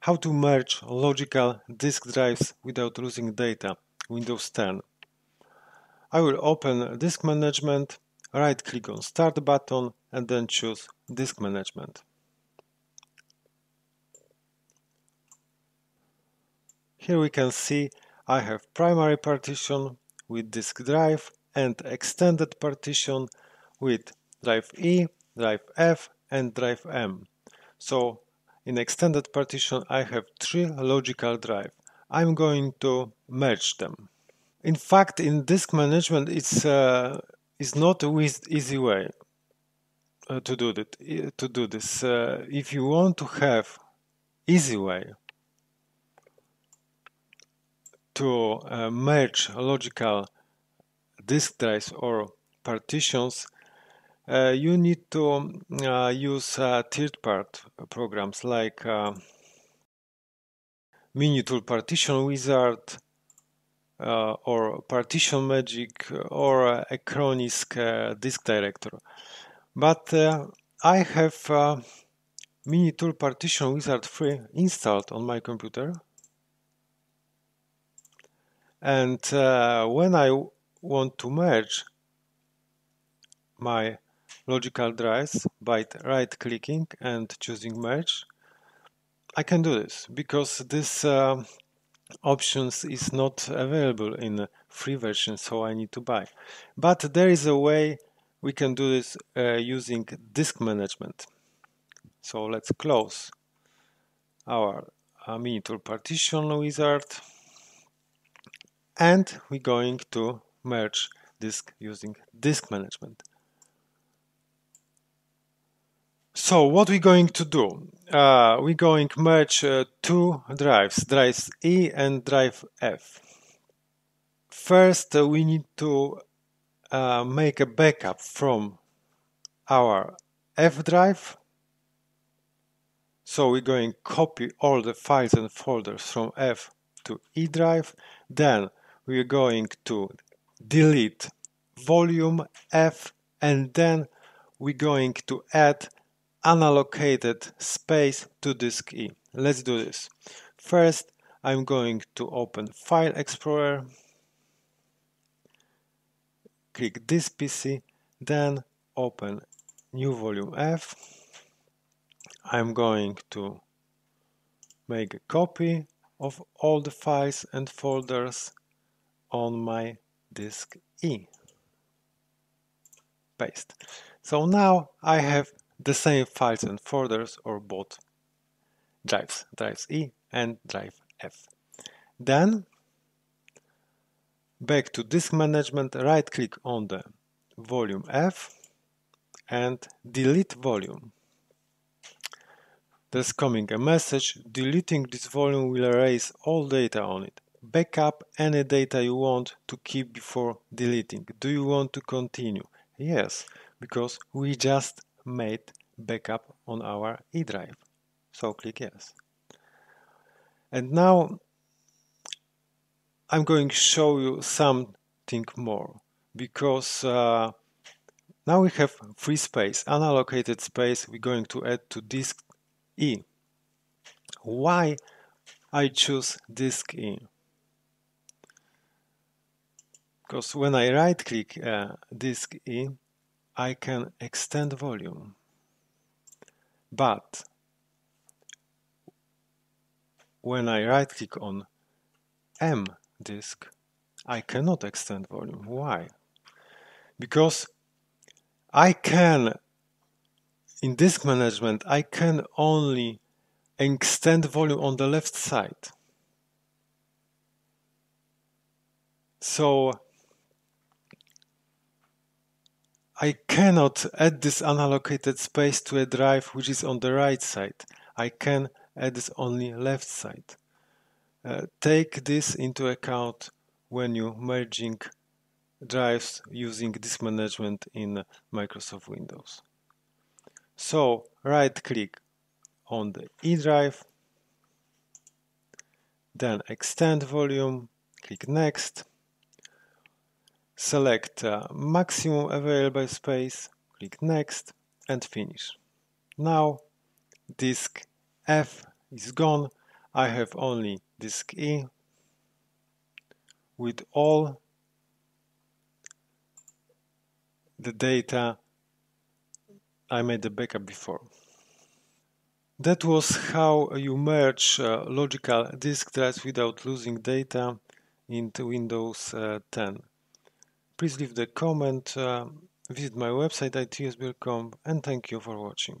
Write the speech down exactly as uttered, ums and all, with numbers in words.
How to merge logical disk drives without losing data, Windows ten. I will open Disk Management, right-click on Start button and then choose Disk Management. Here we can see I have primary partition with disk drive and extended partition with drive E, drive F and drive M. So in extended partition I have three logical drives. I'm going to merge them. In fact, in disk management it's, uh, it's not an easy way uh, to do that, to do this. Uh, if you want to have easy way to uh, merge logical disk drives or partitions, Uh, you need to uh, use uh, third-party programs like uh, MiniTool Partition Wizard uh, or Partition Magic or uh, Acronis uh, Disk Director. But uh, I have uh, MiniTool Partition Wizard free installed on my computer, and uh, when I want to merge my logical drives by right-clicking and choosing merge, I can do this because this uh, options is not available in free version, so I need to buy. But there is a way we can do this uh, using disk management. So let's close our uh, MiniTool Partition Wizard, and we're going to merge disk using disk management. So what we're going to do, uh, we're going to merge uh, two drives, drives E and drive F. First uh, we need to uh, make a backup from our F drive. So we're going to copy all the files and folders from F to E drive. Then we're going to delete volume F, and then we're going to add unallocated space to disk E. Let's do this. First, I'm going to open File Explorer, click this P C, then open New Volume F. I'm going to make a copy of all the files and folders on my disk E. Paste. So now I have the same files and folders or both drives, drives E and drive F. Then back to disk management, right click on the volume F and delete volume. There's coming a message, deleting this volume will erase all data on it. Back up any data you want to keep before deleting. Do you want to continue? Yes, because we just made backup on our E drive. So click yes. And now I'm going to show you something more, because uh, now we have free space, unallocated space we're going to add to disk E. Why I choose disk E? Because when I right click uh, disk E, I can extend volume, but when I right-click on M disk, I cannot extend volume. Why? Because I can, in disk management, I can only extend volume on the left side. So I cannot add this unallocated space to a drive which is on the right side. I can add this only left side. Uh, take this into account when you're merging drives using disk management in Microsoft Windows. So right click on the E drive, then extend volume, click next. Select uh, maximum available space, click next and finish. Now disk F is gone, I have only disk E with all the data I made the backup before. That was how you merge uh, logical disk drives without losing data into Windows uh, ten. Please leave the comment, uh, visit my website, it s bjerg dot com, and thank you for watching.